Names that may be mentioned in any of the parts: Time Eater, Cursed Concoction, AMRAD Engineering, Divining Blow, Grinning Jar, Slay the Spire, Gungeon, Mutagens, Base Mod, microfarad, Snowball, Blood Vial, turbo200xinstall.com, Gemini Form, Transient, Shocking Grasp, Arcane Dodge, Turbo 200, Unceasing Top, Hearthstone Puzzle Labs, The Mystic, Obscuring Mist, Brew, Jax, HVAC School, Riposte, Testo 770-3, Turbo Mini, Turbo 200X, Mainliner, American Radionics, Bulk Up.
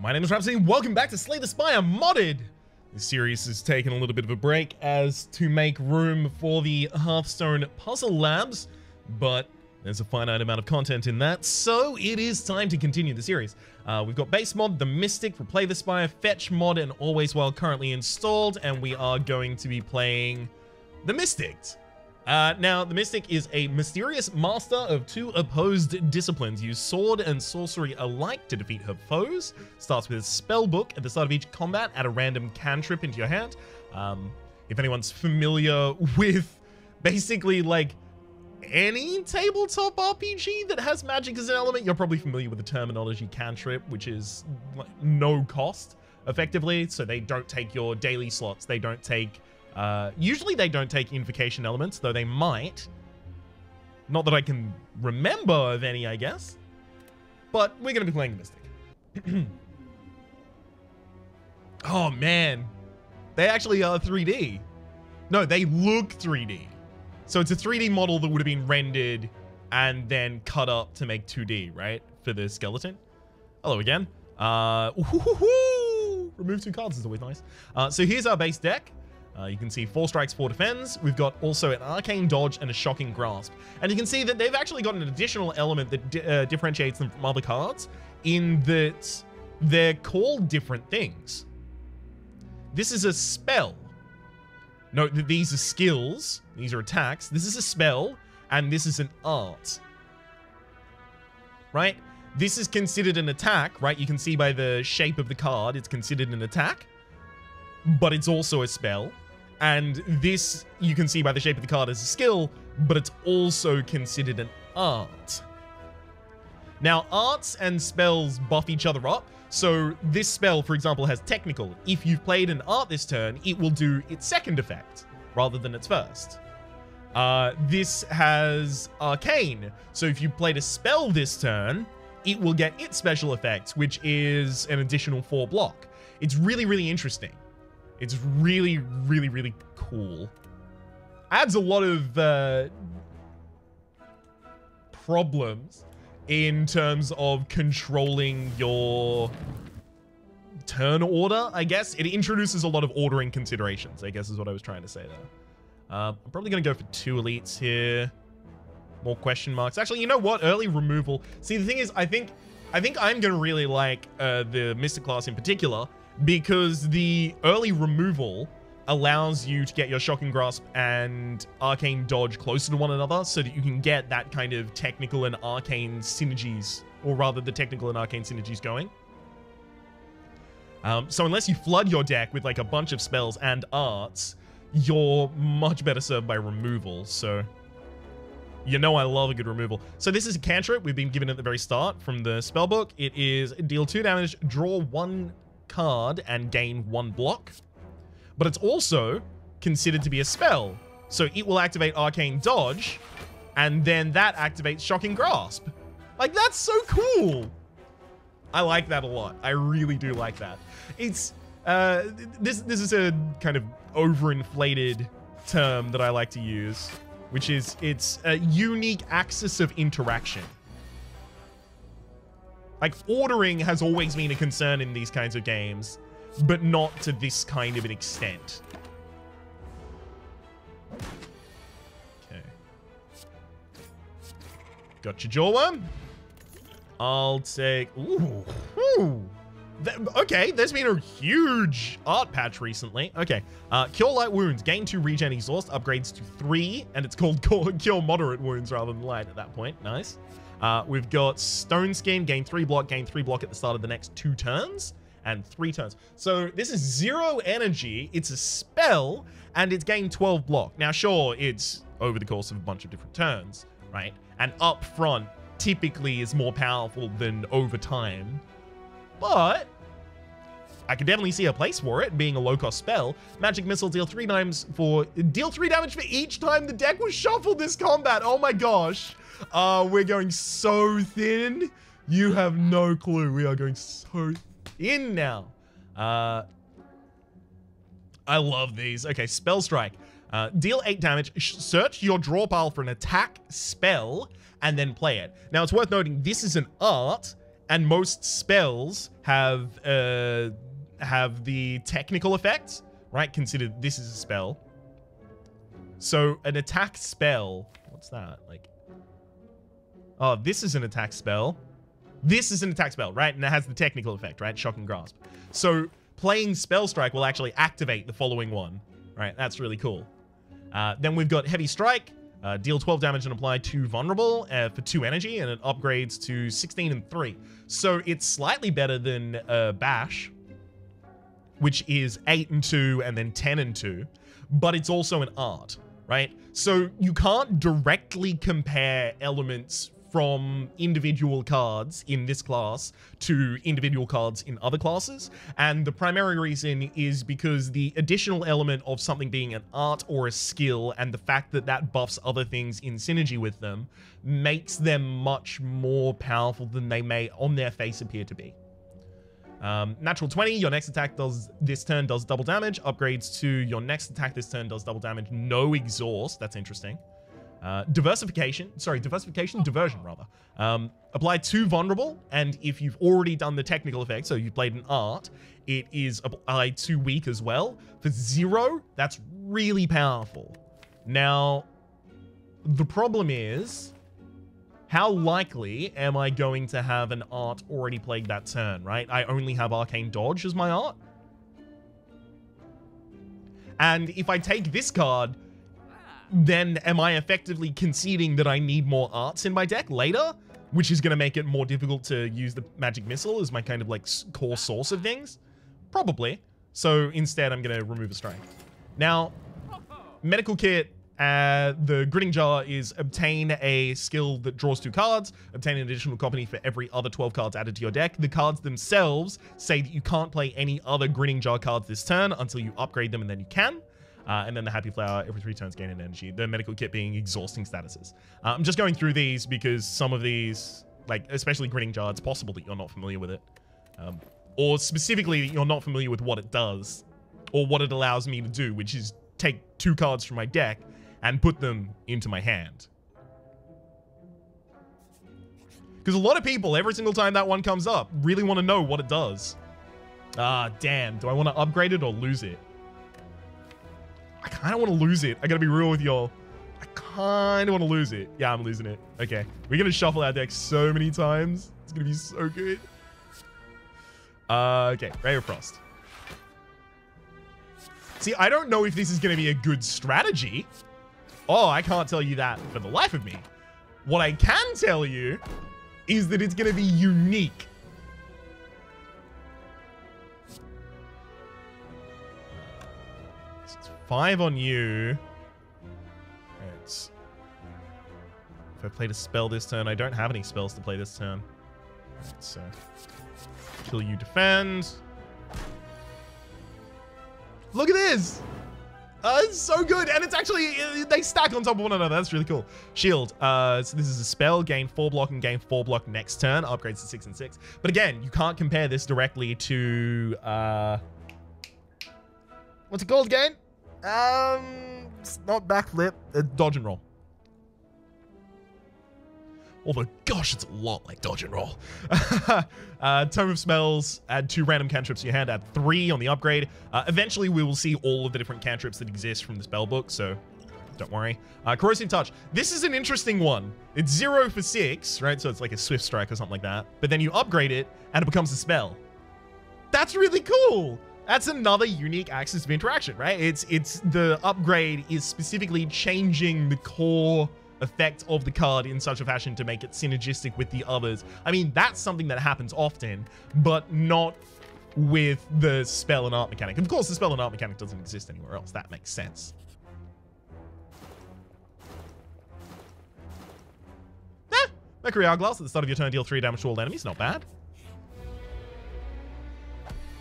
My name is Rhapsody, and welcome back to Slay the Spire Modded! This series has taken a little bit of a break as to make room for the Hearthstone Puzzle Labs, but there's a finite amount of content in that, so it is time to continue the series. We've got Base Mod, The Mystic, Replay the Spire, Fetch Mod, and Always While currently installed, and we are going to be playing The Mystic. Now, the Mystic is a mysterious master of two opposed disciplines. Use sword and sorcery alike to defeat her foes. Starts with a spell book at the start of each combat. Add a random cantrip into your hand. If anyone's familiar with basically like any tabletop RPG that has magic as an element, you're probably familiar with the terminology cantrip, which is like no cost effectively. So they don't take your daily slots. They don't take... usually they don't take invocation elements, though they might. Not that I can remember of any, I guess. But we're going to be playing the Mystic. Oh, man. They actually are 3D. No, they look 3D. So it's a 3D model that would have been rendered and then cut up to make 2D, right? For the skeleton. Hello again. Remove two cards is always nice. So here's our base deck. You can see 4 strikes, 4 defense. We've got also an Arcane Dodge and a Shocking Grasp. And you can see that they've actually got an additional element that differentiates them from other cards in that they're called different things. This is a spell. Note that these are skills. These are attacks. This is a spell. And this is an art. Right? This is considered an attack, right? You can see by the shape of the card, it's considered an attack. But it's also a spell. And this, you can see by the shape of the card, is a skill, but it's also considered an art. Now, arts and spells buff each other up. So this spell, for example, has technical. If you've played an art this turn, it will do its second effect rather than its first. This has arcane. So if you played a spell this turn, it will get its special effect, which is an additional 4 block. It's really, really interesting. It's really, really, really cool. Adds a lot of problems in terms of controlling your turn order, I guess. It introduces a lot of ordering considerations, I guess is what I was trying to say there. I'm probably going to go for 2 elites here. More question marks. Actually, you know what? Early removal. See, the thing is, I think I'm going to really like the Mystic class in particular, because the early removal allows you to get your Shocking Grasp and Arcane Dodge closer to one another so that you can get that kind of technical and arcane synergies, or rather the technical and arcane synergies going. So unless you flood your deck with like a bunch of spells and arts, you're much better served by removal. So, you know, I love a good removal. So this is a cantrip we've been given at the very start from the spellbook. It is deal 2 damage, draw 1 card and gain 1 block, but it's also considered to be a spell, so it will activate Arcane Dodge and then that activates Shocking Grasp. Like, that's so cool. I like that a lot. I really do like that. It's this is a kind of overinflated term that I like to use, which is it's a unique axis of interaction. Like, ordering has always been a concern in these kinds of games, but not to this kind of an extent. Okay. Got your jawworm. I'll take... Ooh. Ooh. Okay, there's been a huge art patch recently. Okay. Cure light wounds. Gain 2 regen exhaust. Upgrades to 3. And it's called cure moderate wounds rather than light at that point. Nice. We've got Stone Skin, gain 3 block, gain 3 block at the start of the next 2 turns and 3 turns. So this is 0 energy, it's a spell, and it's gained 12 block. Now, sure, it's over the course of a bunch of different turns, right? And up front typically is more powerful than over time. But I can definitely see a place for it being a low-cost spell. Magic Missile, deal 3 damage for each time the deck was shuffled this combat. Oh my gosh. We're going so thin. You have no clue. We are going so thin now. I love these. Okay, Spell Strike. Deal 8 damage. Search your draw pile for an attack spell and then play it. Now, it's worth noting this is an art and most spells have the technical effects, right? Consider this is a spell. So an attack spell, what's that? Like, oh, this is an attack spell. This is an attack spell, right? And it has the technical effect, right? Shocking Grasp. So playing Spell Strike will actually activate the following one, right? That's really cool. Then we've got Heavy Strike. Deal 12 damage and apply 2 vulnerable for 2 energy, and it upgrades to 16 and 3. So it's slightly better than Bash, which is 8 and 2 and then 10 and 2. But it's also an art, right? So you can't directly compare elements from individual cards in this class to individual cards in other classes. And the primary reason is because the additional element of something being an art or a skill and the fact that that buffs other things in synergy with them makes them much more powerful than they may on their face appear to be. Natural 20, your next attack does this turn does double damage, upgrades to your next attack this turn does double damage, no exhaust, that's interesting. Diversion rather. Apply 2 vulnerable, and if you've already done the technical effect, so you played an art, it is applied to weak as well. For 0, that's really powerful. Now, the problem is, how likely am I going to have an art already played that turn, right? I only have Arcane Dodge as my art. And if I take this card, then am I effectively conceding that I need more arts in my deck later? Which is going to make it more difficult to use the Magic Missile as my kind of like core source of things? Probably. So instead I'm going to remove a strike. Now, Medical Kit, the Grinning Jar is obtain a skill that draws 2 cards, obtain an additional copy for every other 12 cards added to your deck. The cards themselves say that you can't play any other Grinning Jar cards this turn until you upgrade them, and then you can. And then the Happy Flower, every 3 turns gain an energy. The Medical Kit being exhausting statuses. I'm just going through these because some of these, like especially Grinning Jar, it's possible that you're not familiar with it. Or specifically that you're not familiar with what it does or what it allows me to do, which is take 2 cards from my deck and put them into my hand. Because a lot of people, every single time that one comes up, really want to know what it does. Ah, damn. Do I want to upgrade it or lose it? I kind of want to lose it. I gotta be real with y'all. I kind of want to lose it. Yeah, I'm losing it. Okay. We're gonna shuffle our deck so many times. It's gonna be so good. Okay. Ray of Frost. See, I don't know if this is gonna be a good strategy. Oh, I can't tell you that for the life of me. What I can tell you is that it's gonna be unique. Five on you. Right. If I played a spell this turn, I don't have any spells to play this turn. Right, so kill you, defend. Look at this. It's so good, and it's actually they stack on top of one another. That's really cool. Shield. So this is a spell. Gain 4 block and gain 4 block next turn. Upgrades to 6 and 6. But again, you can't compare this directly to what's it called again? It's not backflip. Dodge and roll. Although, gosh, it's a lot like dodge and roll. Tome of Smells. Add 2 random cantrips to your hand. Add 3 on the upgrade. Eventually, we will see all of the different cantrips that exist from the spell book, so don't worry. Corrosive Touch. This is an interesting one. It's 0 for 6, right? So it's like a Swift Strike or something like that. But then you upgrade it, and it becomes a spell. That's really cool. That's another unique axis of interaction, right? It's the upgrade is specifically changing the core effect of the card in such a fashion to make it synergistic with the others. I mean, that's something that happens often, but not with the spell and art mechanic. Of course, the spell and art mechanic doesn't exist anywhere else. That makes sense. Mercury Hourglass. At the start of your turn, deal 3 damage to all enemies. Not bad.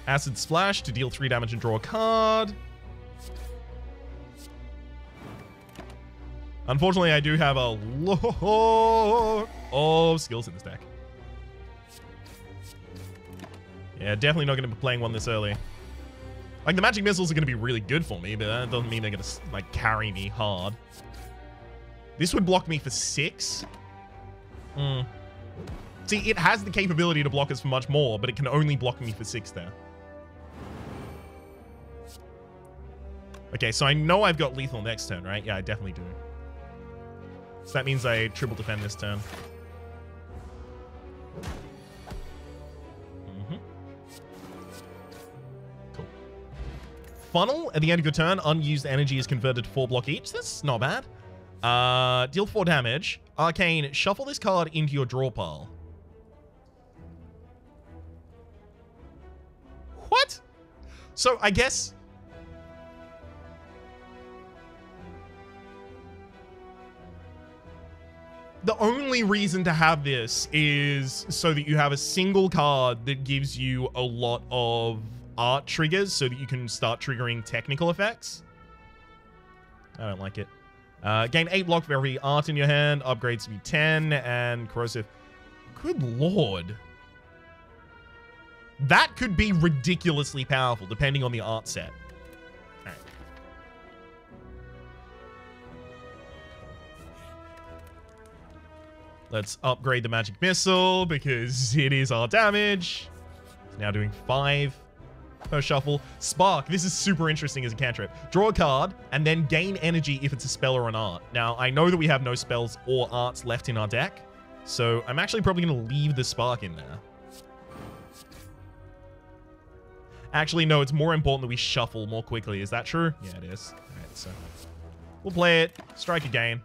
Acid Splash to deal 3 damage and draw a card. Unfortunately, I do have a lot of skills in this deck. Yeah, definitely not going to be playing one this early. Like, the Magic Missiles are going to be really good for me, but that doesn't mean they're going to, like, carry me hard. This would block me for 6. See, it has the capability to block us for much more, but it can only block me for 6 there. Okay, so I know I've got lethal next turn, right? Yeah, I definitely do. So that means I triple defend this turn. Mm-hmm. Cool. Funnel. At the end of your turn, unused energy is converted to 4 block each. That's not bad. Deal 4 damage. Arcane, shuffle this card into your draw pile. What? So I guess... the only reason to have this is so that you have a single card that gives you a lot of art triggers so that you can start triggering technical effects. I don't like it. Gain 8 block for every art in your hand. Upgrades to be 10 and corrosive. Good lord. That could be ridiculously powerful depending on the art set. Let's upgrade the Magic Missile because it is our damage. It's now doing 5 per shuffle. Spark. This is super interesting as a cantrip. Draw a card and then gain energy if it's a spell or an art. Now, I know that we have no spells or arts left in our deck, so I'm actually probably going to leave the Spark in there. Actually, no, it's more important that we shuffle more quickly. Is that true? Yeah, it is. All right, so we'll play it. Strike again.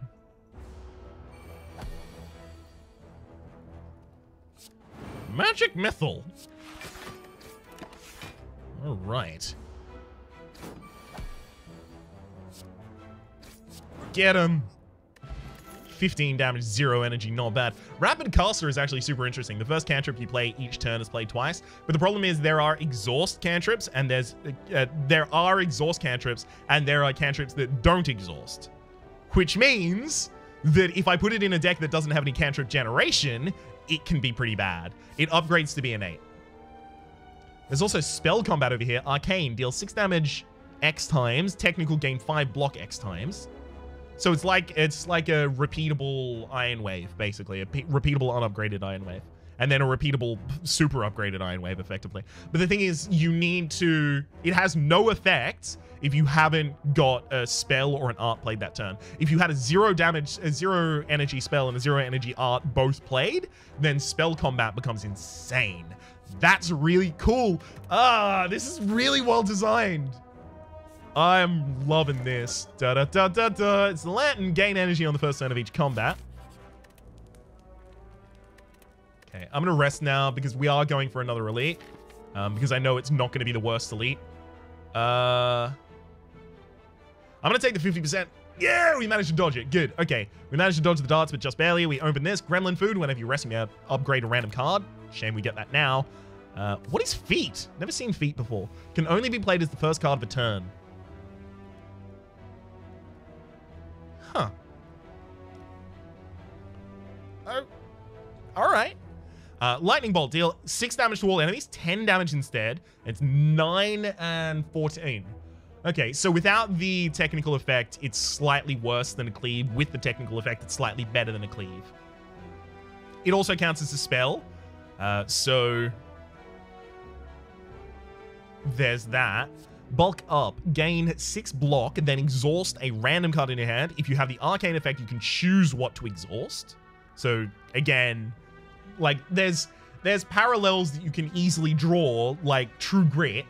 Magic Missile. All right. Get him. 15 damage, 0 energy, not bad. Rapid Caster is actually super interesting. The first cantrip you play each turn is played twice, but the problem is there are exhaust cantrips and there are cantrips that don't exhaust, which means that if I put it in a deck that doesn't have any cantrip generation, it can be pretty bad. It upgrades to be an 8. There's also spell combat over here. Arcane, deal 6 damage X times. Technical, gain 5 block X times. So it's like a repeatable Iron Wave, basically. A repeatable unupgraded Iron Wave. And then a repeatable super upgraded Iron Wave, effectively. But the thing is, you need to... it has no effect if you haven't got a spell or an art played that turn. If you had a 0 damage, a 0 energy spell and a 0 energy art both played, then spell combat becomes insane. That's really cool. Ah, this is really well designed. I'm loving this. Da da da da da. It's Lantern. Gain energy on the first turn of each combat. Okay, I'm gonna rest now because we are going for another elite. Because I know it's not gonna be the worst elite. I'm going to take the 50%. Yeah, we managed to dodge it. Good. Okay. We managed to dodge the darts, but just barely. We open this. Gremlin food. Whenever you rest, you may upgrade a random card. Shame we get that now. What is feet? Never seen feet before. Can only be played as the first card of a turn. Huh. Oh. All right. Lightning Bolt. Deal 6 damage to all enemies. 10 damage instead. It's 9 and 14. Okay, so without the technical effect, it's slightly worse than a cleave. With the technical effect, it's slightly better than a cleave. It also counts as a spell. So there's that. Bulk Up. Gain 6 block, then exhaust a random card in your hand. If you have the arcane effect, you can choose what to exhaust. So again, like there's parallels that you can easily draw, like True Grit.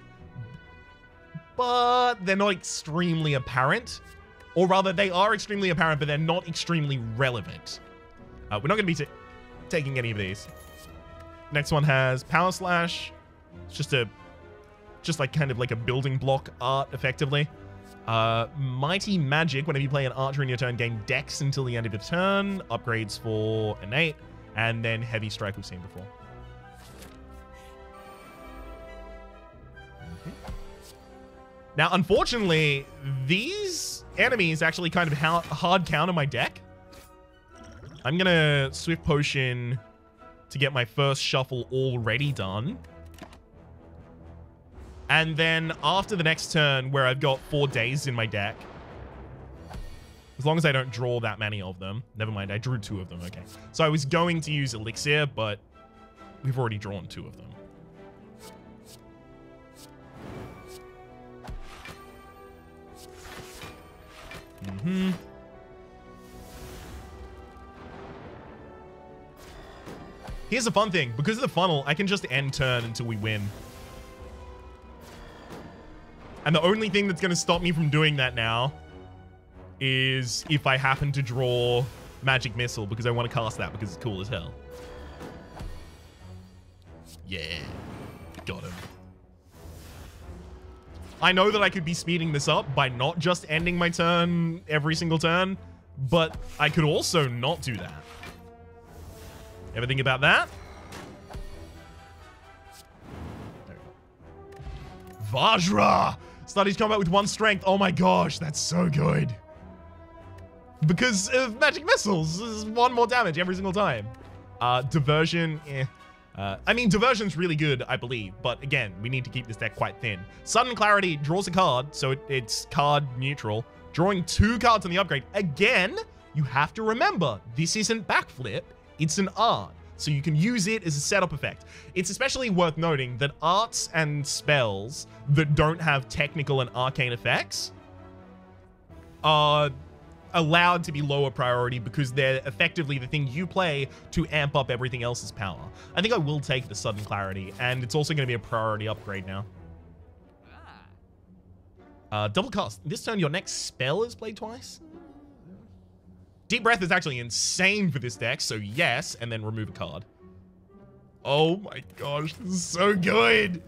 But they're not extremely apparent. Or rather, they are extremely apparent, but they're not extremely relevant. We're not going to be taking any of these. Next one has Power Slash. It's just like a building block art, effectively. Mighty Magic. Whenever you play an art during your turn, gain Dex until the end of your turn. Upgrades for an 8. And then Heavy Strike we've seen before. Now, unfortunately, these enemies actually kind of hard counter my deck. I'm going to Swift Potion to get my first shuffle already done. And then after the next turn, where I've got 4 days in my deck, as long as I don't draw that many of them. Never mind, I drew 2 of them. Okay. So I was going to use Elixir, but We've already drawn two of them. Mm-hmm. Here's the fun thing. Because of the funnel, I can just end turn until we win. And the only thing that's going to stop me from doing that now is if I happen to draw Magic Missile, because I want to cast that because it's cool as hell. Yeah. Got him. I know that I could be speeding this up by not just ending my turn every single turn, but I could also not do that. Ever think about that? There we go. Vajra! Start each combat with one strength. Oh my gosh, that's so good. Because of Magic Missiles, there's one more damage every single time. Diversion, eh. I mean, Diversion's really good, I believe. But again, we need to keep this deck quite thin. Sudden Clarity draws a card, so it's card neutral. Drawing two cards on the upgrade. Again, you have to remember, this isn't backflip. It's an art, so you can use it as a setup effect. It's especially worth noting that arts and spells that don't have technical and arcane effects are allowed to be lower priority because they're effectively the thing you play to amp up everything else's power. I think I will take the Sudden Clarity, and it's also going to be a priority upgrade now. Double cast. This turn, your next spell is played twice. Deep Breath is actually insane for this deck, so yes, and then remove a card. Oh my gosh, this is so good!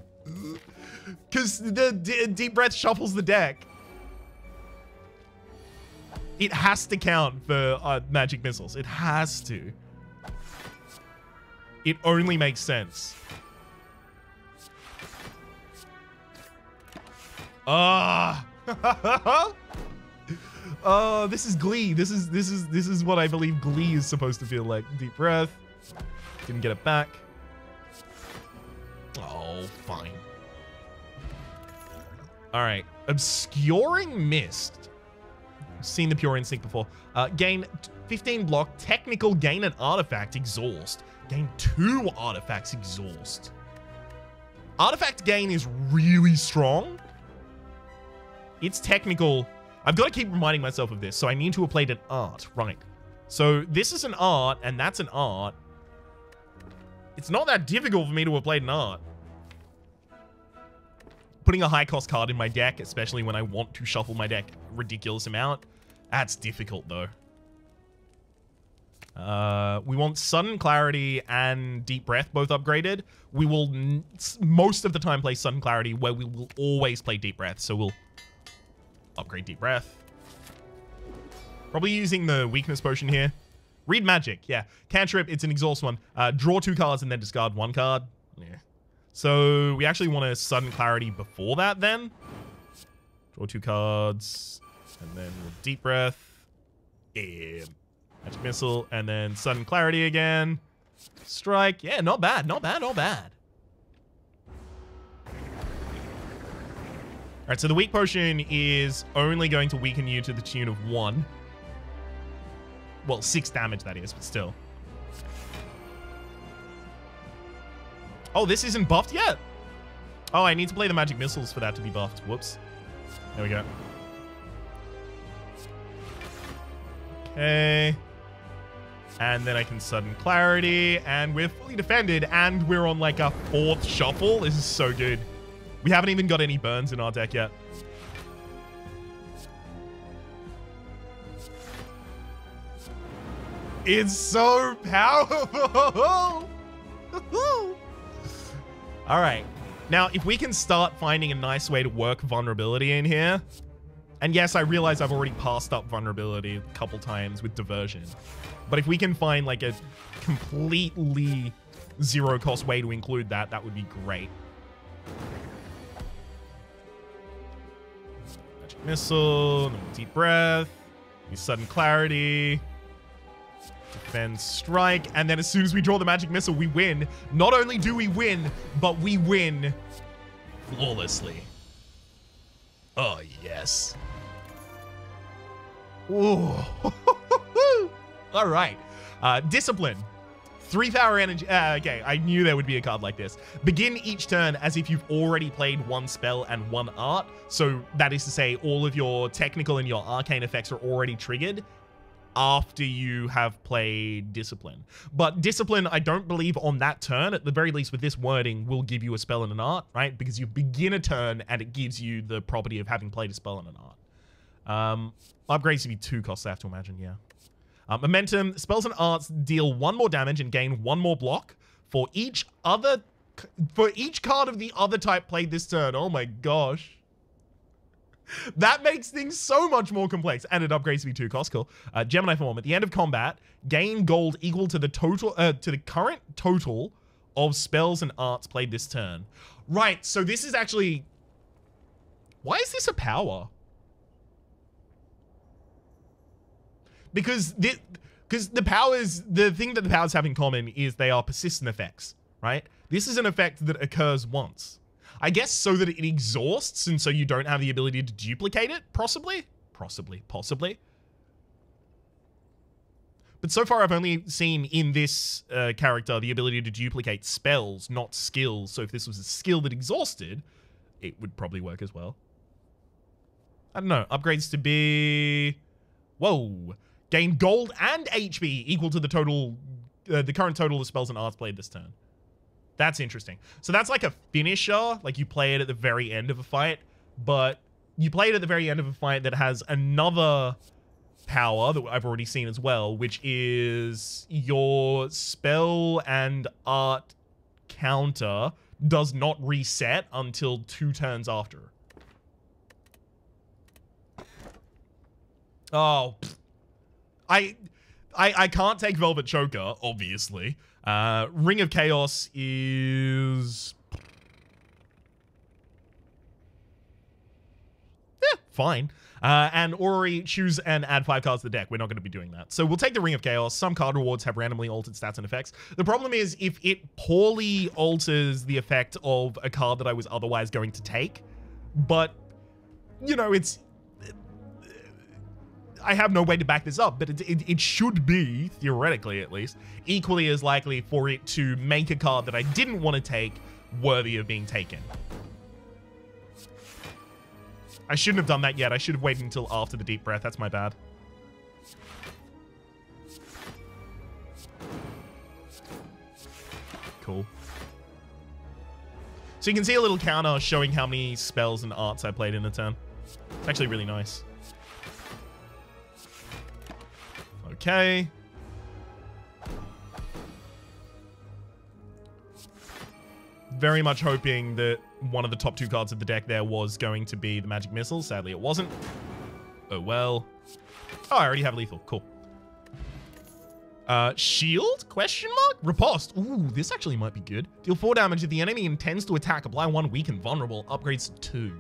Because the Deep Breath shuffles the deck. It has to count for Magic Missiles. It has to. It only makes sense. Ah! Oh, this is Glee. This is what I believe Glee is supposed to feel like. Deep Breath. Didn't get it back. Oh, fine. All right. Obscuring Mist. Seen the Pure Instinct before. Gain 15 block. Technical gain an artifact. Exhaust. Gain two artifacts. Exhaust. Artifact gain is really strong. It's technical. I've got to keep reminding myself of this, so I need to have played an art, right? So this is an art, and that's an art. It's not that difficult for me to have played an art. Putting a high-cost card in my deck, especially when I want to shuffle my deck a ridiculous amount, that's difficult, though. We want Sudden Clarity and Deep Breath both upgraded. We will most of the time play Sudden Clarity, where we will always play Deep Breath, so we'll upgrade Deep Breath. Probably using the Weakness Potion here. Read Magic, yeah. Cantrip, it's an exhaust one. Draw two cards and then discard one card. Yeah. So we actually want a Sudden Clarity before that then. Draw two cards and then we'll Deep Breath. Yeah. Magic Missile and then Sudden Clarity again. Strike, yeah, not bad, not bad, not bad. All right, so the weak potion is only going to weaken you to the tune of 1. Well, 6 damage, that is, but still. Oh, this isn't buffed yet? Oh, I need to play the Magic Missiles for that to be buffed. Whoops. There we go. Okay. And then I can Sudden Clarity, and we're fully defended, and we're on, like, a 4th shuffle. This is so good. We haven't even got any burns in our deck yet. It's so powerful! Alright. Now, if we can start finding a nice way to work vulnerability in here. And yes, I realize I've already passed up vulnerability a couple times with diversion. But if we can find like a completely zero-cost way to include that, that would be great. Missile, Deep Breath, Sudden Clarity, Defense Strike, and then as soon as we draw the Magic Missile, we win. Not only do we win, but we win flawlessly. Oh, yes. Ooh. All right. Discipline. 3 power energy. Okay, I knew there would be a card like this. Begin each turn as if you've already played one spell and one art. So that is to say all of your technical and your arcane effects are already triggered after you have played Discipline. But Discipline, I don't believe on that turn, at the very least with this wording, will give you a spell and an art, right? Because you begin a turn and it gives you the property of having played a spell and an art. Upgrades to be 2 costs, I have to imagine, yeah. Momentum, spells and arts deal 1 more damage and gain 1 more block for each card of the other type played this turn. Oh my gosh. That makes things so much more complex. And it upgrades to be 2 costs, cool. Gemini Form, at the end of combat, gain gold equal to the total, to the current total of spells and arts played this turn. Right, so this is actually... Why is this a power? Because the powers, the thing that the powers have in common is they are persistent effects, right? This is an effect that occurs once. I guess so that it exhausts and so you don't have the ability to duplicate it, possibly. But so far I've only seen in this character the ability to duplicate spells, not skills. So if this was a skill that exhausted, it would probably work as well. I don't know, upgrades to be... Whoa. Gain gold and HP equal to the total, the current total of spells and arts played this turn. That's interesting. So that's like a finisher, like you play it at the very end of a fight, but you play it at the very end of a fight that has another power that I've already seen as well, which is your spell and art counter does not reset until 2 turns after. Oh, I can't take Velvet Choker, obviously. Ring of Chaos is... Yeah, fine. And Orrery, choose and add 5 cards to the deck. We're not going to be doing that. So we'll take the Ring of Chaos. Some card rewards have randomly altered stats and effects. The problem is if it poorly alters the effect of a card that I was otherwise going to take. But, you know, it's... I have no way to back this up, but it should be, theoretically at least, equally as likely for it to make a card that I didn't want to take worthy of being taken. I shouldn't have done that yet. I should have waited until after the Deep Breath. That's my bad. Cool. So you can see a little counter showing how many spells and arts I played in a turn. It's actually really nice. Okay. Very much hoping that one of the top 2 cards of the deck there was going to be the Magic Missile. Sadly, it wasn't. Oh, well. Oh, I already have lethal. Cool. Shield? Question mark? Riposte. Ooh, this actually might be good. Deal 4 damage if the enemy intends to attack. Apply 1 weak and vulnerable. Upgrades to 2.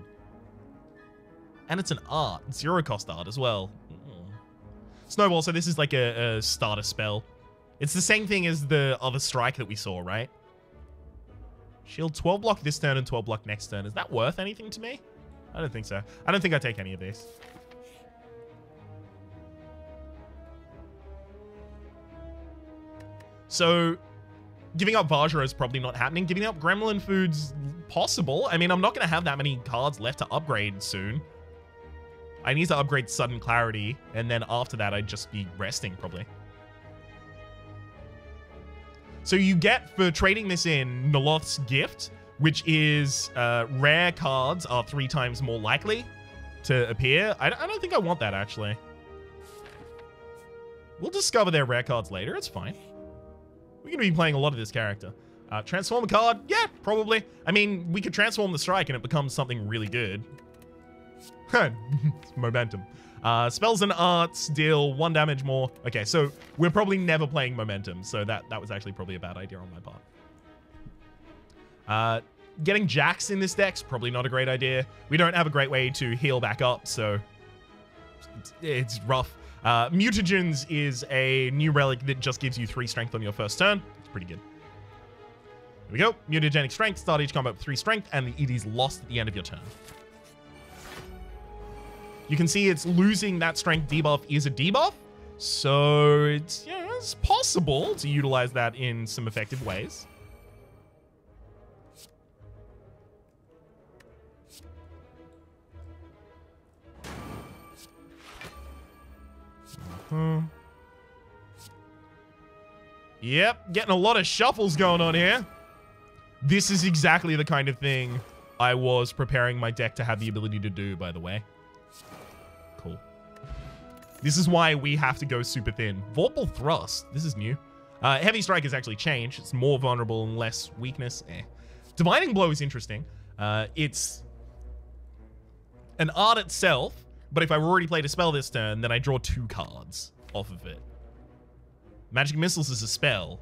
And it's an art. 0 cost art as well. Snowball, so this is like a starter spell. It's the same thing as the other strike that we saw, right? Shield 12 block this turn and 12 block next turn. Is that worth anything to me? I don't think so. I don't think I take any of these. So, giving up Vajra is probably not happening. Giving up Gremlin Food's possible. I mean, I'm not going to have that many cards left to upgrade soon. I need to upgrade Sudden Clarity, and then after that, I'd just be resting, probably. So you get, for trading this in, Noloth's Gift, which is rare cards are 3 times more likely to appear. I don't think I want that, actually. We'll discover their rare cards later. It's fine. We're going to be playing a lot of this character. Transform a card? Yeah, probably. I mean, we could transform the strike, and it becomes something really good. Momentum. Spells and arts deal 1 damage more. Okay, so we're probably never playing Momentum, so that was actually probably a bad idea on my part. Getting Jax in this deck's probably not a great idea. We don't have a great way to heal back up, so it's rough. Mutagens is a new relic that just gives you 3 strength on your first turn. It's pretty good. Here we go. Mutagenic Strength. Start each combat with 3 strength, and the ED's lost at the end of your turn. You can see it's losing that strength debuff is a debuff. So it's, yeah, is possible to utilize that in some effective ways. Yep, getting a lot of shuffles going on here. This is exactly the kind of thing I was preparing my deck to have the ability to do, by the way. Cool. This is why we have to go super thin. Vorpal Thrust. This is new. Heavy Strike has actually changed. It's more vulnerable and less weakness. Divining Blow is interesting. It's an art itself, but if I've already played a spell this turn, then I draw 2 cards off of it. Magic Missiles is a spell.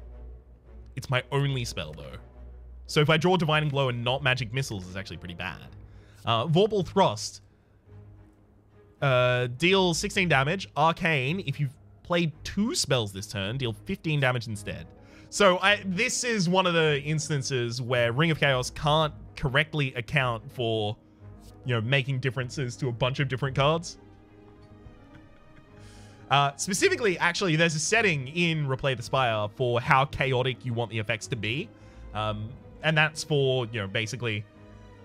It's my only spell, though. So if I draw Divining Blow and not Magic Missiles, it's actually pretty bad. Vorpal Thrust. Deal 16 damage. Arcane, if you've played 2 spells this turn, deal 15 damage instead. So this is one of the instances where Ring of Chaos can't correctly account for, you know, making differences to a bunch of different cards. Specifically, actually, there's a setting in Replay the Spire for how chaotic you want the effects to be. And that's for, you know, basically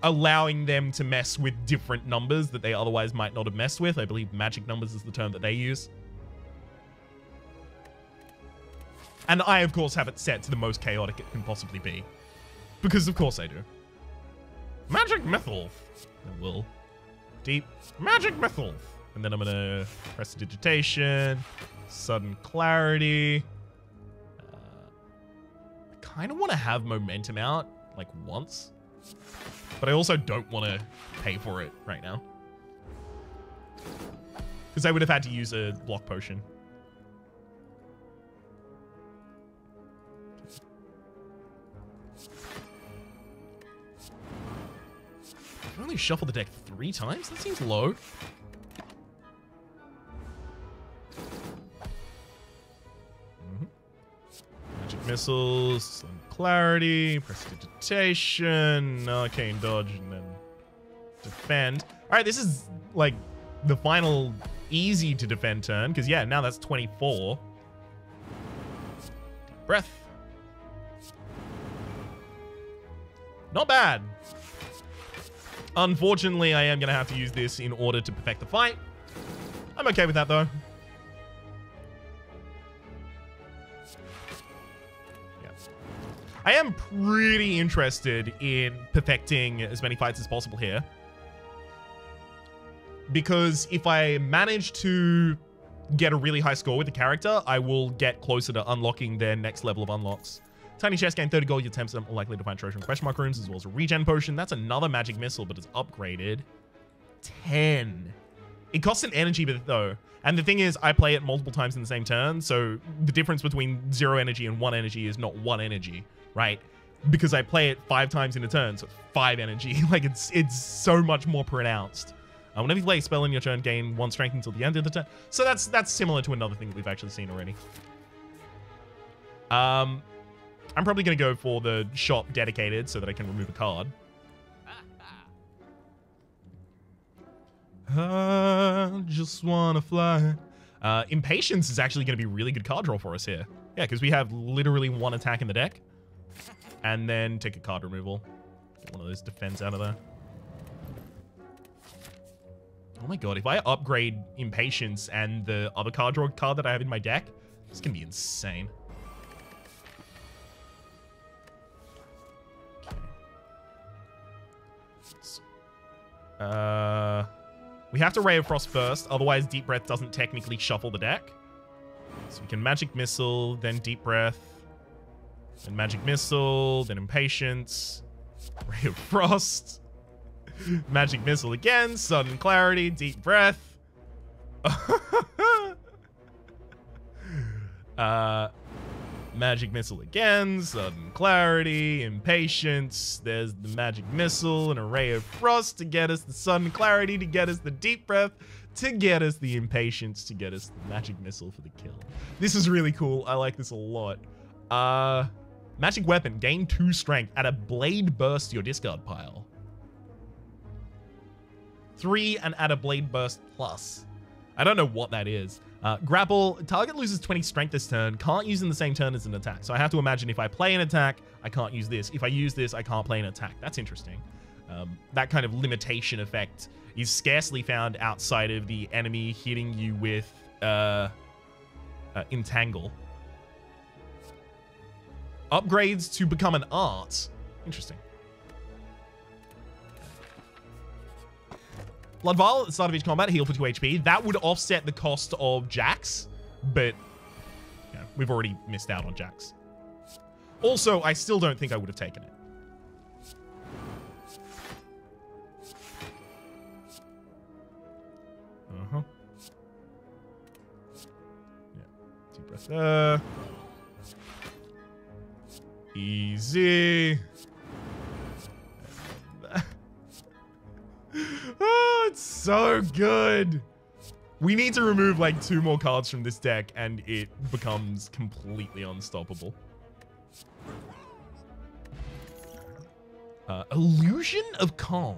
allowing them to mess with different numbers that they otherwise might not have messed with. I believe magic numbers is the term that they use. And I, of course, have it set to the most chaotic it can possibly be. Because, of course, I do. Magic Missile. I will. Deep. Magic Missile. And then I'm going to Prestidigitation. Sudden Clarity. I kind of want to have Momentum out, like, once. But I also don't want to pay for it right now. Because I would have had to use a block potion. I can only shuffle the deck 3 times? That seems low. Magic Missiles, Sudden Clarity, Prestidigitation, Arcane Dodge, and then defend. All right, this is like the final easy to defend turn, because yeah, now that's 24. Deep Breath. Not bad. Unfortunately, I am going to have to use this in order to perfect the fight. I'm okay with that, though. I am pretty interested in perfecting as many fights as possible here. Because if I manage to get a really high score with the character, I will get closer to unlocking their next level of unlocks. Tiny chest gain, 30 gold, your attempts are more likely to find treasure and question mark rooms, as well as a regen potion. That's another magic missile, but it's upgraded. 10. It costs an energy, though. And the thing is, I play it multiple times in the same turn, so the difference between 0 energy and 1 energy is not 1 energy, right? Because I play it 5 times in a turn, so it's 5 energy. Like, it's so much more pronounced. Whenever you play a spell in your turn, gain 1 strength until the end of the turn. So that's similar to another thing that we've actually seen already. I'm probably going to go for the shop dedicated so that I can remove a card. I just want to fly. Impatience is actually going to be really good card draw for us here. Yeah, because we have literally 1 attack in the deck. And then take a card removal. Get one of those defense out of there. Oh my god, if I upgrade Impatience and the other card draw card that I have in my deck, this can be insane. Okay. We have to Ray of Frost first, otherwise Deep Breath doesn't technically shuffle the deck. So we can Magic Missile, then Deep Breath, then Magic Missile, then Impatience, Ray of Frost, Magic Missile again, Sudden Clarity, Deep Breath. Magic Missile again, Sudden Clarity, Impatience. There's the Magic Missile and a Ray of Frost to get us the Sudden Clarity, to get us the Deep Breath, to get us the Impatience, to get us the Magic Missile for the kill. This is really cool. I like this a lot. Magic Weapon, gain 2 strength, add a blade burst to your discard pile. 3 and add a blade burst plus. I don't know what that is. Grapple, target loses 20 strength this turn, can't use in the same turn as an attack. So I have to imagine if I play an attack, I can't use this. If I use this, I can't play an attack. That's interesting. That kind of limitation effect is scarcely found outside of the enemy hitting you with Entangle. Upgrades to become an art. Interesting. Blood Vial at the start of each combat, heal for 2 HP. That would offset the cost of Jax, but you know, we've already missed out on Jax. Also, I still don't think I would have taken it. Uh-huh. Yeah. Deep breath there. Easy. Oh, it's so good. We need to remove like 2 more cards from this deck and it becomes completely unstoppable. Illusion of Calm.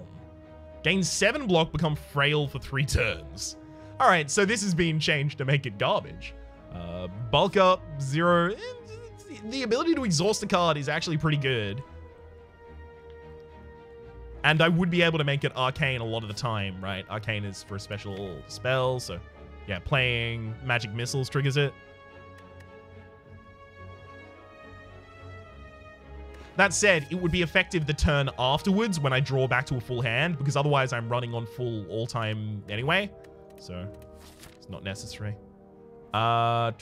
Gain 7 block, become frail for 3 turns. All right, so this is being changed to make it garbage. Bulk Up, 0. The ability to exhaust a card is actually pretty good. And I would be able to make it Arcane a lot of the time, right? Arcane is for a special spell, so yeah, playing Magic Missiles triggers it. That said, it would be effective the turn afterwards when I draw back to a full hand, because otherwise I'm running on full all time anyway, so it's not necessary. I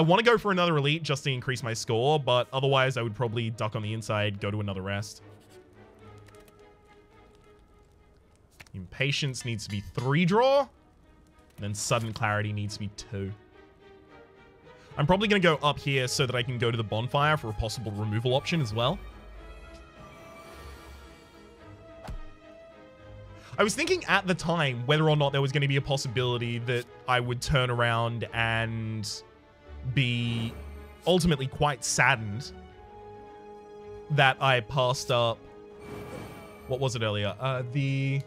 want to go for another elite just to increase my score, but otherwise I would probably duck on the inside, go to another rest. Impatience needs to be 3 draw, and then Sudden Clarity needs to be 2. I'm probably going to go up here so that I can go to the bonfire for a possible removal option as well. I was thinking at the time whether or not there was going to be a possibility that I would turn around and be ultimately quite saddened that I passed up, what was it earlier? The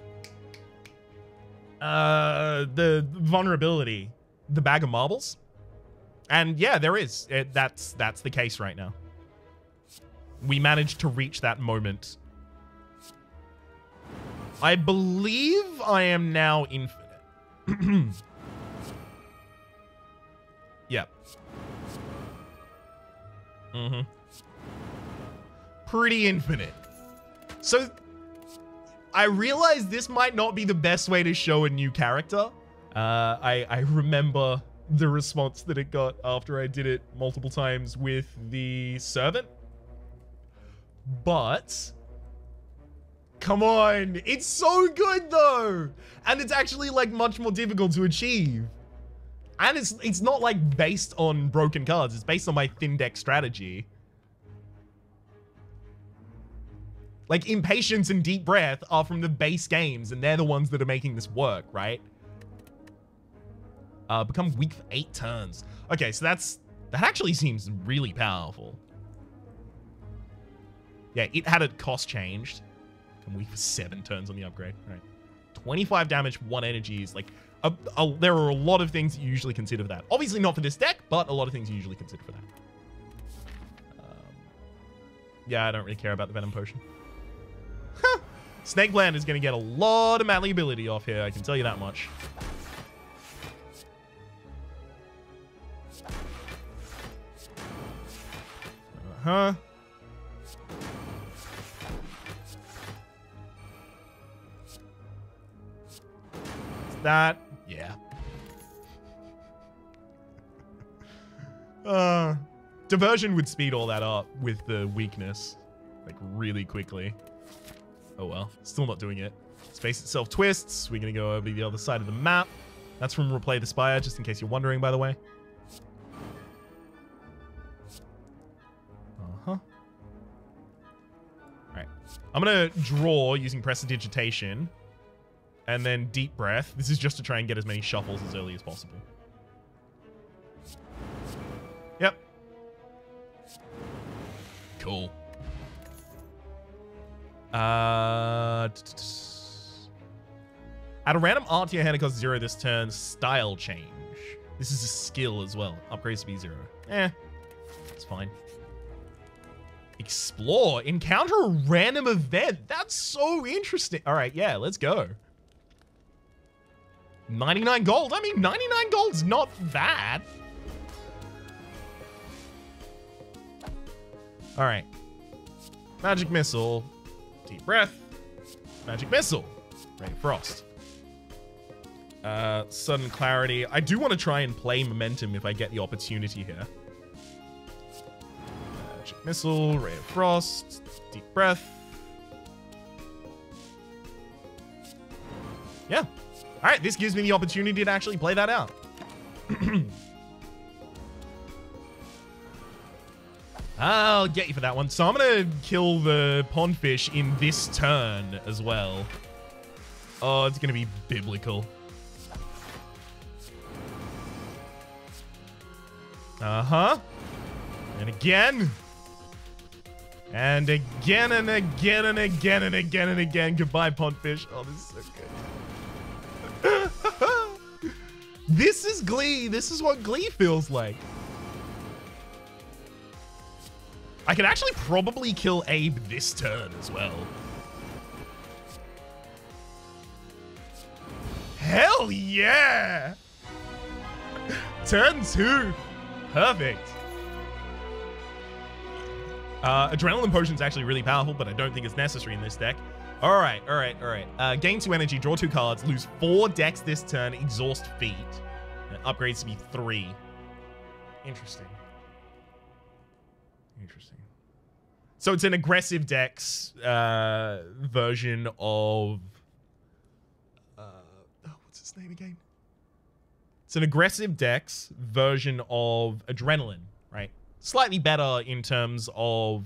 vulnerability, the bag of marbles. And yeah, there is. That's the case right now. We managed to reach that moment. I believe I am now infinite. Yep. Mm-hmm. Pretty infinite. So I realize this might not be the best way to show a new character. I remember the response that it got after I did it multiple times with the servant. But come on, it's so good though. And it's actually like much more difficult to achieve. And it's not like based on broken cards. It's based on my thin deck strategy. Like Impatience and Deep Breath are from the base games and they're the ones that are making this work, right? Become weak for 8 turns. Okay, so that actually seems really powerful. Yeah, it had a cost changed. Become weak for 7 turns on the upgrade, right? 25 damage, 1 energy is like, there are a lot of things you usually consider for that. Obviously not for this deck, but a lot of things you usually consider for that. Yeah, I don't really care about the Venom Potion. Huh. Snake Bland is going to get a lot of malleability off here, I can tell you that much. Uh-huh. That, yeah. Diversion would speed all that up with the weakness, like really quickly. Oh well, still not doing it. Space itself twists. We're gonna go over to the other side of the map. That's from Replay the Spire, just in case you're wondering, by the way. Uh-huh. All right, I'm gonna draw using Prestidigitation. And then Deep Breath. This is just to try and get as many shuffles as early as possible. Yep. Cool. At a random art to your hand, it costs 0 this turn. Style change. This is a skill as well. Upgrades to be 0. Eh, it's fine. Explore. Encounter a random event. That's so interesting. All right, yeah, let's go. 99 gold. I mean, 99 gold's not bad. All right. Magic Missile. Deep Breath. Magic Missile. Ray of Frost. Sudden Clarity. I do want to try and play Momentum if I get the opportunity here. Magic Missile. Ray of Frost. Deep Breath. Yeah. All right, this gives me the opportunity to actually play that out. I'll get you for that one. So I'm going to kill the Pondfish in this turn as well. Oh, it's going to be biblical. Uh-huh. And again. And again and again and again and again and again. Goodbye, Pondfish. Oh, this is so good. This is Glee. This is what Glee feels like. I can actually probably kill Abe this turn as well. Hell yeah! Turn 2. Perfect. Adrenaline Potion's actually really powerful, but I don't think it's necessary in this deck. All right, all right, all right. Gain 2 energy, draw 2 cards, lose 4 decks this turn, exhaust feet. And upgrades to be 3. Interesting. Interesting. So it's an aggressive dex version of what's its name again? It's an aggressive dex version of Adrenaline, right? Slightly better in terms of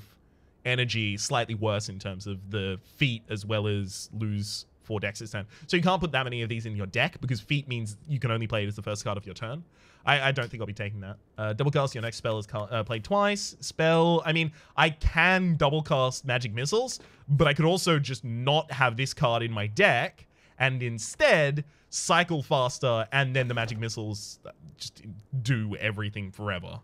energy, slightly worse in terms of the feat, as well as lose 4 decks this turn. So you can't put that many of these in your deck because feat means you can only play it as the first card of your turn. I don't think I'll be taking that. Double cast your next spell is played twice. Spell, I mean, I can double cast Magic Missiles, but I could also just not have this card in my deck and instead cycle faster, and then the Magic Missiles just do everything forever.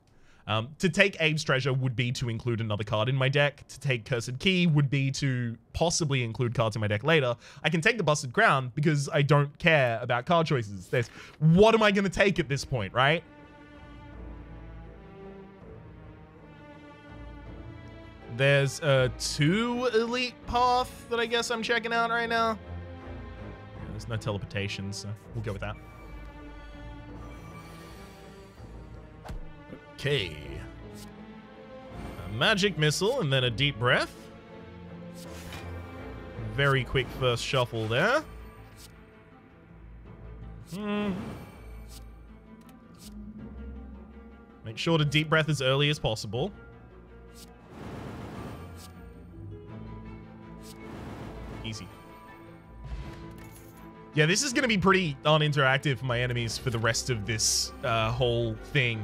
To take Abe's Treasure would be to include another card in my deck. To take Cursed Key would be to possibly include cards in my deck later. I can take the Busted Ground because I don't care about card choices. There's, what am I going to take at this point, right? There's a 2 Elite Path that I guess I'm checking out right now. Yeah, there's no teleportation, so we'll go with that. Okay. A Magic Missile and then a Deep Breath. Very quick first shuffle there. Make sure to Deep Breath as early as possible. Easy. Yeah, this is going to be pretty uninteractive for my enemies for the rest of this whole thing.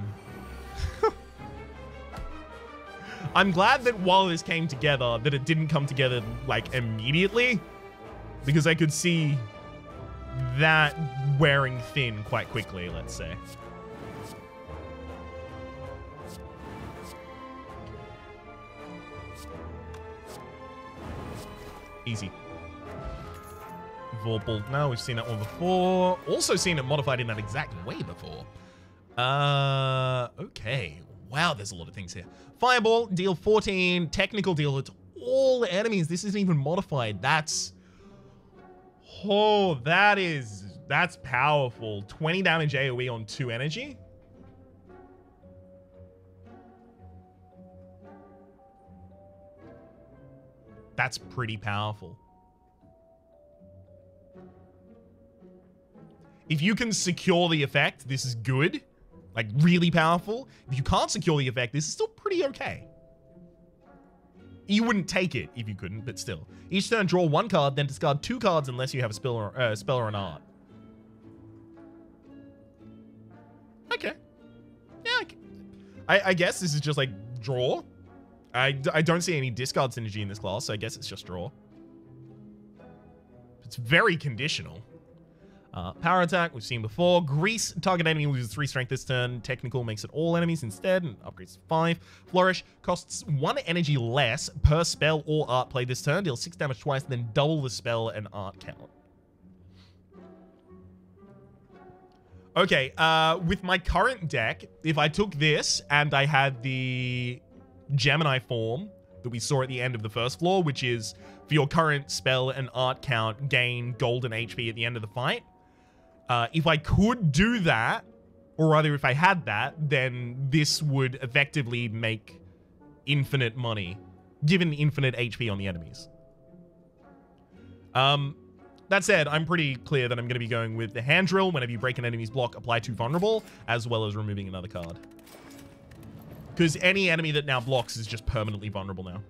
I'm glad that while this came together, that it didn't come together like immediately, because I could see that wearing thin quite quickly, let's say. Easy. Vorpal. No, we've seen that one before. Also seen it modified in that exact way before. Okay. Wow, there's a lot of things here. Fireball, deal 14, technical deal to all enemies. This isn't even modified. That's, oh, that is, that's powerful. 20 damage AoE on 2 energy. That's pretty powerful. If you can secure the effect, this is good. Like, really powerful. If you can't secure the effect, this is still pretty okay. You wouldn't take it if you couldn't, but still. Each turn, draw 1 card, then discard 2 cards unless you have a spell or an art. Okay. Yeah, I guess this is just, like, draw. I don't see any discard synergy in this class, so I guess it's just draw. It's very conditional. Power attack, we've seen before. Grease, target enemy loses 3 strength this turn. Technical makes it all enemies instead and upgrades 5. Flourish costs 1 energy less per spell or art played this turn. Deal 6 damage twice, then double the spell and art count. Okay, with my current deck, if I took this and I had the Gemini form that we saw at the end of the first floor, which is for your current spell and art count, gain golden HP at the end of the fight. If I could do that, or rather if I had that, then this would effectively make infinite money, given infinite HP on the enemies. That said, I'm pretty clear that I'm going to be going with the hand drill. Whenever you break an enemy's block, apply 2 vulnerable, as well as removing another card. Because any enemy that now blocks is just permanently vulnerable now.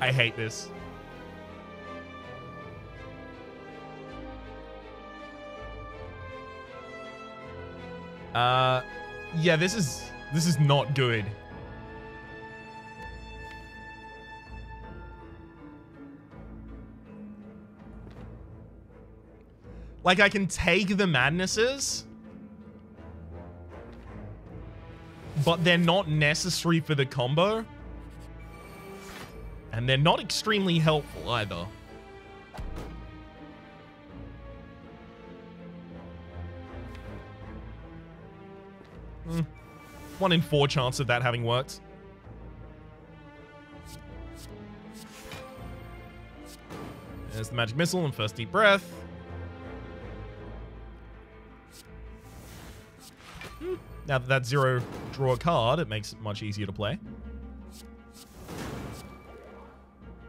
I hate this. Yeah, this is not good. Like, I can take the madnesses, but they're not necessary for the combo, and they're not extremely helpful either. Mm. 1 in 4 chance of that having worked. There's the magic missile and first deep breath. Mm. Now that that's 0 draw a card, it makes it much easier to play.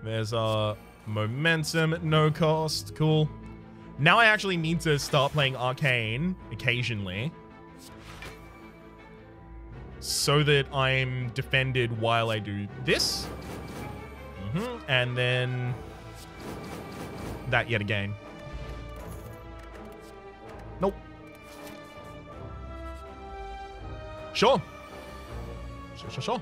There's our momentum at no cost. Cool. Now I actually need to start playing Arcane occasionally, so that I'm defended while I do this. Mm-hmm. And then that yet again. Nope. Sure. Sure.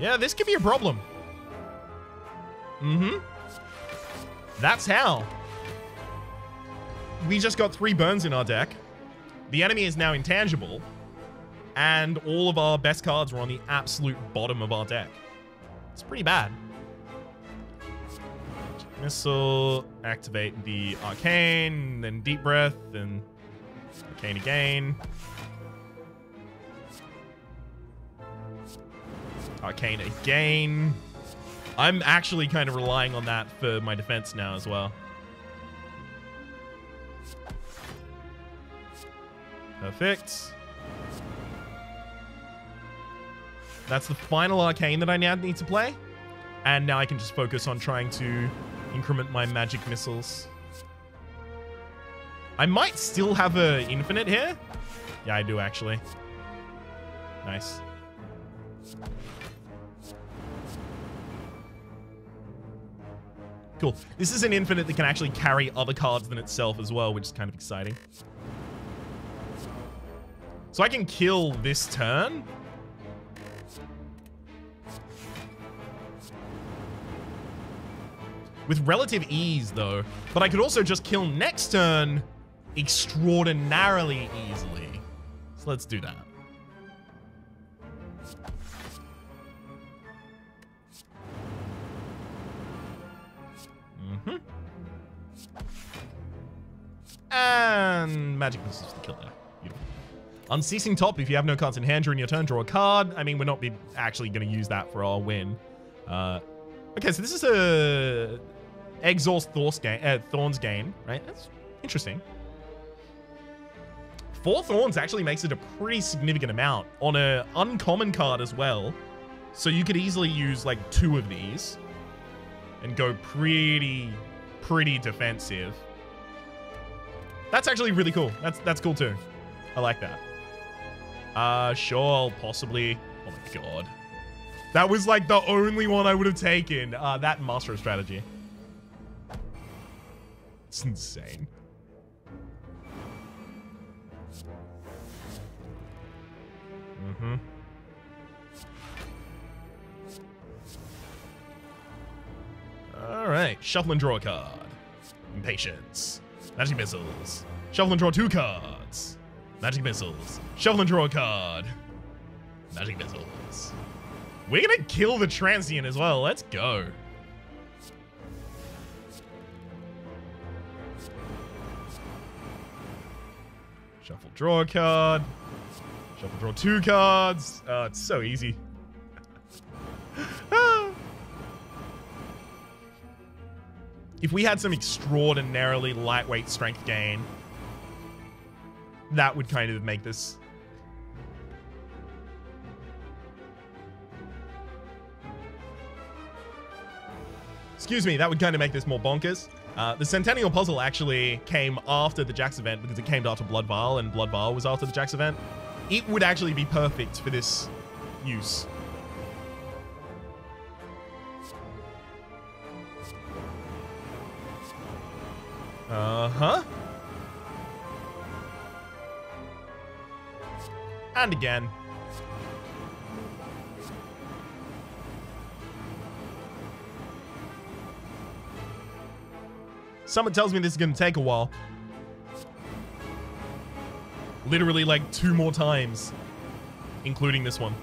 Yeah, this could be a problem. Mm-hmm. That's how. We just got 3 burns in our deck. The enemy is now intangible. And all of our best cards are on the absolute bottom of our deck. It's pretty bad. Missile, activate the arcane, then deep breath, then arcane again. Arcane again. I'm actually kind of relying on that for my defense now as well. Perfect. That's the final arcane that I now need to play. And now I can just focus on trying to increment my magic missiles. I might still have an infinite here. Yeah, I do actually. Nice. Cool. This is an infinite that can actually carry other cards than itself as well, which is kind of exciting. So I can kill this turn. With relative ease, though. But I could also just kill next turn extraordinarily easily. So let's do that. Mm-hmm. And magic missiles to kill there. Unceasing top, if you have no cards in hand during your turn, draw a card. I mean, we're not actually going to use that for our win. Okay, so this is a Exhaust Thorns game, right? That's interesting. 4 Thorns actually makes it a pretty significant amount on an uncommon card as well. So you could easily use like 2 of these and go pretty defensive. That's actually really cool. That's cool too. I like that. Sure, possibly. Oh my god. That was like the only one I would have taken. That master strategy. It's insane. Mm-hmm. right, shuffle and draw a card. Impatience. Magic Missiles. Shuffle and draw two cards. Magic Missiles. Shuffle and draw a card. Magic Missiles. We're gonna kill the Transient as well. Let's go. Shuffle, draw a card. Shuffle, draw two cards. It's so easy. If we had some extraordinarily lightweight strength gain, that would kind of make this... Excuse me, that would kind of make this more bonkers. The Centennial Puzzle actually came after the Jax event because it came after Blood Vial, and Blood Vial was after the Jax event. It would actually be perfect for this use. Uh-huh. And again. Someone tells me this is going to take a while. Literally like 2 more times, including this one.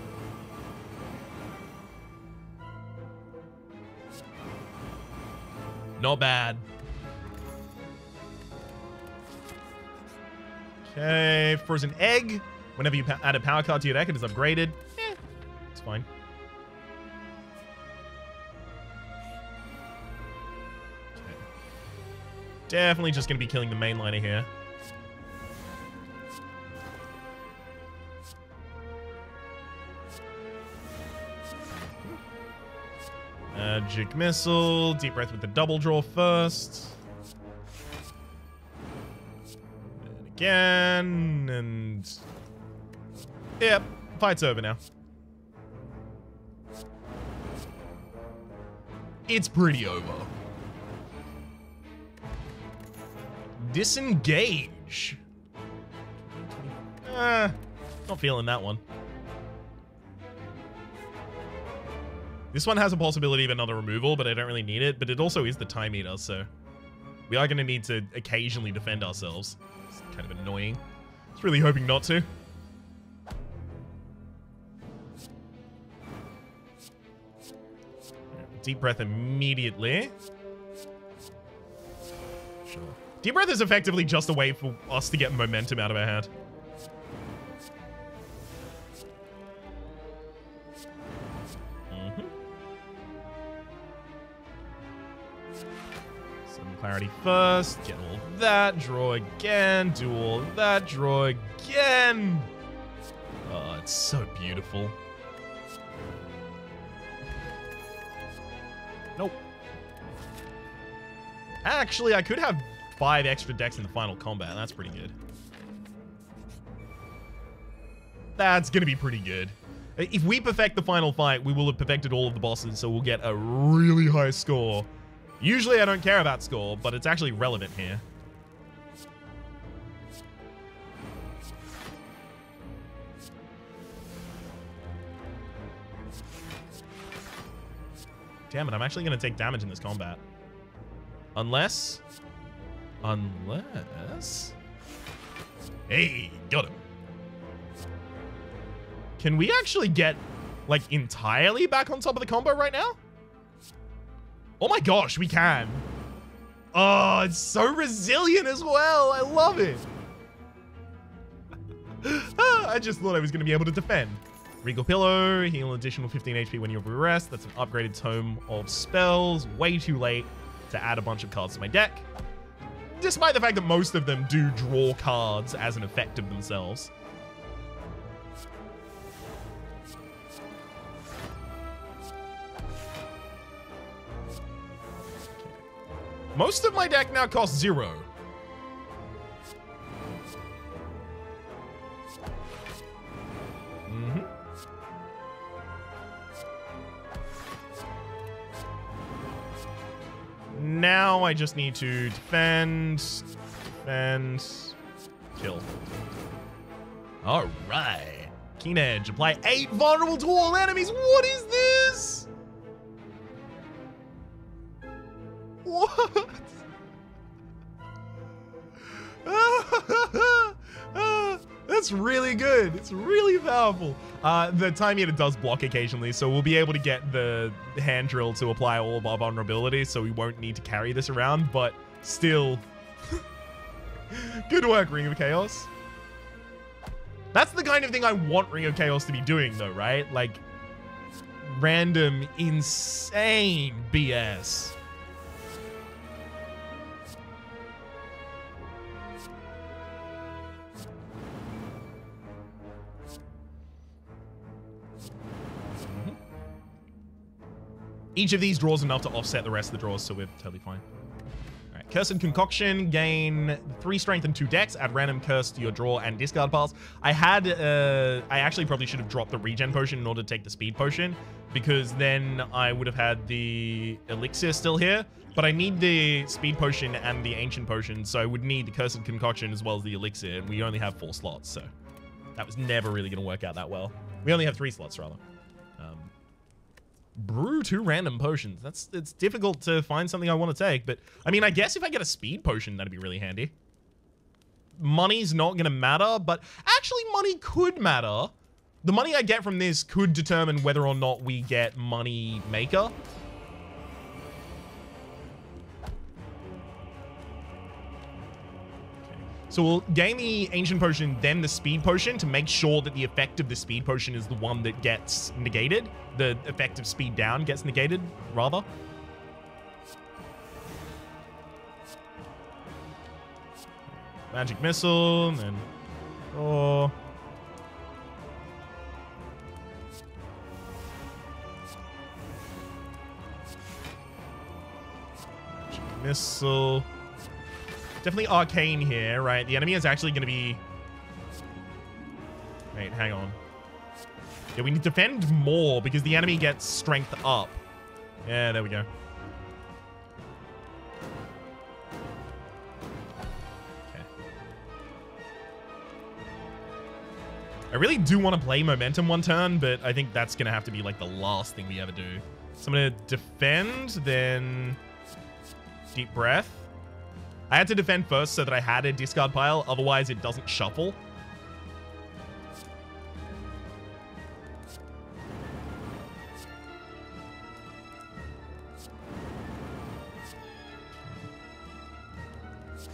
Not bad. Okay, frozen egg. Whenever you add a power card to your deck, it is upgraded. Eh, it's fine. Okay. Definitely just going to be killing the mainliner here. Magic Missile. Deep Breath with the double draw first. Again, and yep, fight's over now. It's pretty over. Disengage. Not feeling that one. This one has a possibility of another removal, but I don't really need it. But it also is the Time Eater, so we are going to need to occasionally defend ourselves. It's kind of annoying. I was really hoping not to. Deep Breath immediately. Sure. Deep Breath is effectively just a way for us to get momentum out of our hand. Clarity first, get all that, draw again, do all that, draw again. Oh, it's so beautiful. Nope. Actually, I could have 5 extra decks in the final combat. That's pretty good. That's going to be pretty good. If we perfect the final fight, we will have perfected all of the bosses, so we'll get a really high score. Usually I don't care about score, but it's actually relevant here. Damn it, I'm actually going to take damage in this combat. Unless... Hey, got him. Can we actually get, like, entirely back on top of the combo right now? Oh my gosh, we can. Oh, it's so resilient as well. I love it. I just thought I was going to be able to defend. Regal Pillow, heal an additional 15 HP when you're bereft. That's an upgraded Tome of Spells. Way too late to add a bunch of cards to my deck. Despite the fact that most of them do draw cards as an effect of themselves. Most of my deck now costs 0. Mm-hmm. Now I just need to defend, kill. All right. Keen Edge. Apply 8 vulnerable to all enemies. What is this? What? That's really good. It's really powerful. The Time Eater does block occasionally, so we'll be able to get the hand drill to apply all of our vulnerability, so we won't need to carry this around, but still. Good work, Ring of Chaos. That's the kind of thing I want Ring of Chaos to be doing, though, right? Like, random, insane BS. Each of these draws enough to offset the rest of the draws, so we're totally fine. All right, Cursed Concoction, gain 3 strength and 2 dex, add random curse to your draw and discard piles. I actually probably should have dropped the regen potion in order to take the speed potion, because then I would have had the elixir still here, but I need the speed potion and the ancient potion, so I would need the Cursed Concoction as well as the elixir, and we only have 4 slots, so that was never really gonna work out that well. We only have 3 slots, rather. Brew 2 random potions. It's difficult to find something I want to take, but I mean, I guess if I get a speed potion, that'd be really handy. Money's not gonna matter, but actually money could matter. The money I get from this could determine whether or not we get Money Maker. So we'll gain the Ancient Potion, then the Speed Potion, to make sure that the effect of the Speed Potion is the one that gets negated. The effect of Speed Down gets negated, rather. Magic Missile, and then... Oh. Magic Missile... Definitely arcane here, right? The enemy is actually going to be... Wait, hang on. Yeah, we need to defend more because the enemy gets strength up. Yeah, there we go. Okay. I really do want to play Momentum one turn, but I think that's going to have to be like the last thing we ever do. So I'm going to defend, then Deep Breath. I had to defend first so that I had a discard pile, otherwise it doesn't shuffle.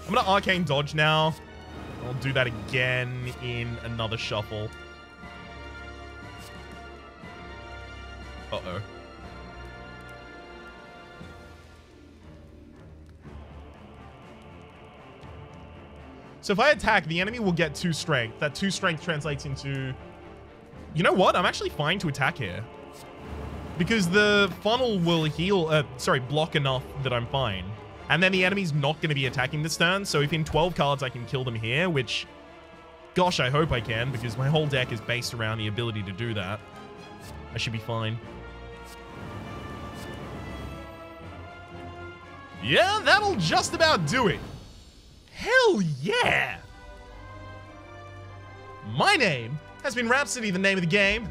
I'm gonna Arcane Dodge now. I'll do that again in another shuffle. Uh-oh. So if I attack, the enemy will get 2 strength. That 2 strength translates into... You know what? I'm actually fine to attack here. Because the funnel will heal... sorry, block enough that I'm fine. And then the enemy's not going to be attacking this turn. So if in 12 cards I can kill them here, which... Gosh, I hope I can, because my whole deck is based around the ability to do that. I should be fine. Yeah, that'll just about do it. Hell yeah! My name has been Rhapsody, the name of the game.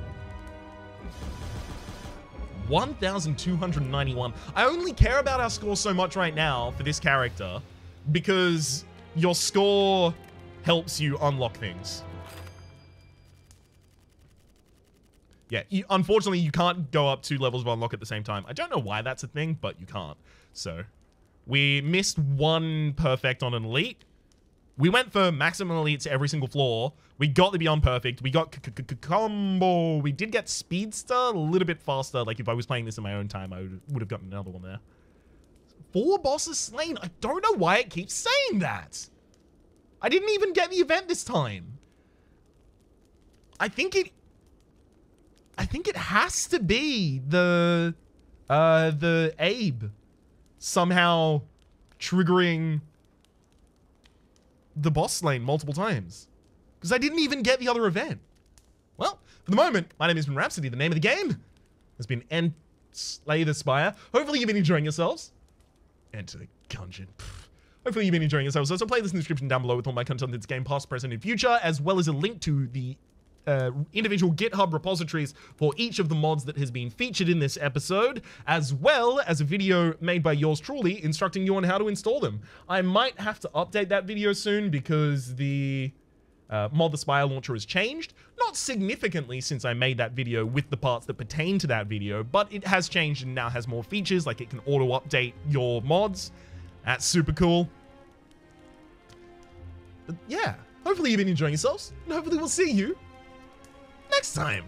1,291. I only care about our score so much right now for this character because your score helps you unlock things. Yeah, unfortunately, you can't go up 2 levels of unlock at the same time. I don't know why that's a thing, but you can't, so... We missed 1 perfect on an elite. We went for maximum elites every single floor. We got the Beyond Perfect. We got combo. We did get Speedster a little bit faster. Like, if I was playing this in my own time, I would have gotten another one there. 4 bosses slain. I don't know why it keeps saying that. I didn't even get the event this time. I think it has to be the Abe. Somehow triggering the boss lane multiple times. Because I didn't even get the other event. Well, for the moment, my name has been Rhapsody. The name of the game has been Slay the Spire. Hopefully you've been enjoying yourselves. Enter the Gungeon. Hopefully you've been enjoying yourselves. Also, play this in the description down below with all my content that's game past, present, and future, as well as a link to the individual GitHub repositories for each of the mods that has been featured in this episode, as well as a video made by yours truly instructing you on how to install them. I might have to update that video soon because the Mod the Spire launcher has changed. Not significantly since I made that video with the parts that pertain to that video, but it has changed and now has more features, like it can auto-update your mods. That's super cool. But yeah, hopefully you've been enjoying yourselves, and hopefully we'll see you next time.